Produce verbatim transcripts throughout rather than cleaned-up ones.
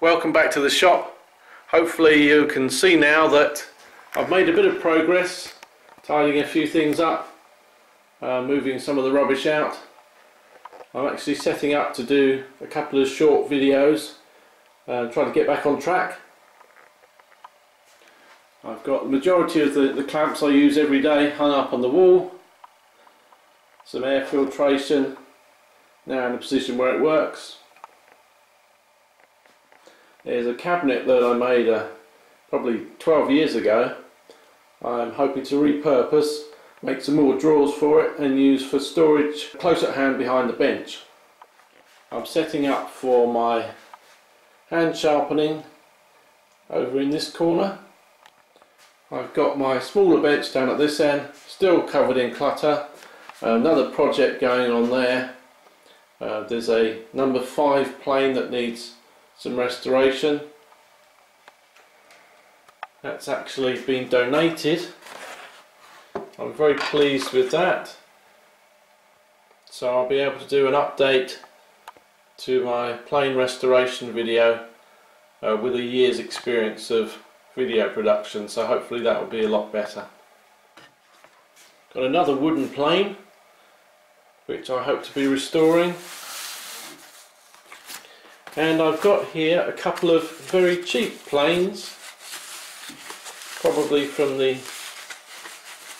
Welcome back to the shop. Hopefully you can see now that I've made a bit of progress tidying a few things up, uh, moving some of the rubbish out. I'm actually setting up to do a couple of short videos, uh, trying to get back on track. I've got the majority of the, the clamps I use every day hung up on the wall, some air filtration now in a position where it works. There's a cabinet that I made uh, probably twelve years ago. I'm hoping to repurpose, make some more drawers for it and use for storage close at hand behind the bench. I'm setting up for my hand sharpening over in this corner. I've got my smaller bench down at this end, still covered in clutter. Another project going on there. Uh, there's a number five plane that needs some restoration. That's actually been donated. I'm very pleased with that. So I'll be able to do an update to my plane restoration video uh, with a year's experience of video production, so hopefully that will be a lot better. Got another wooden plane which I hope to be restoring, and I've got here a couple of very cheap planes, probably from the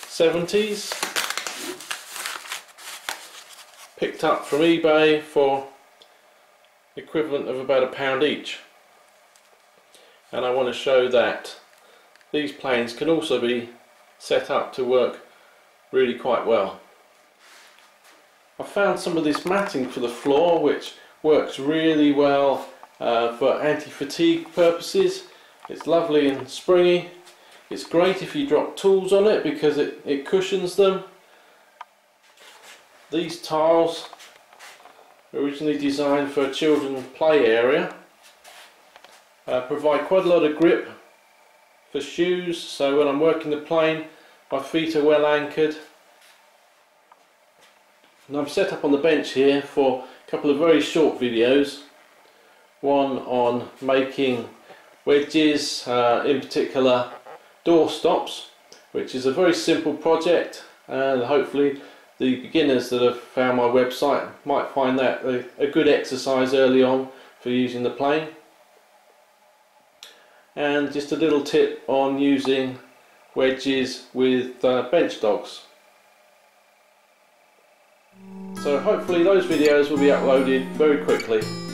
seventies, picked up from eBay for the equivalent of about a pound each, and I want to show that these planes can also be set up to work really quite well. I found some of this matting for the floor which works really well uh, for anti-fatigue purposes. It's lovely and springy. It's great if you drop tools on it because it, it cushions them. These tiles were originally designed for a children's play area. Uh, provide quite a lot of grip for shoes, so when I'm working the plane my feet are well anchored. And I'm set up on the bench here for a couple of very short videos, one on making wedges, uh, in particular door stops, which is a very simple project, and hopefully the beginners that have found my website might find that a, a good exercise early on for using the plane. And just a little tip on using wedges with uh, bench dogs. So hopefully those videos will be uploaded very quickly.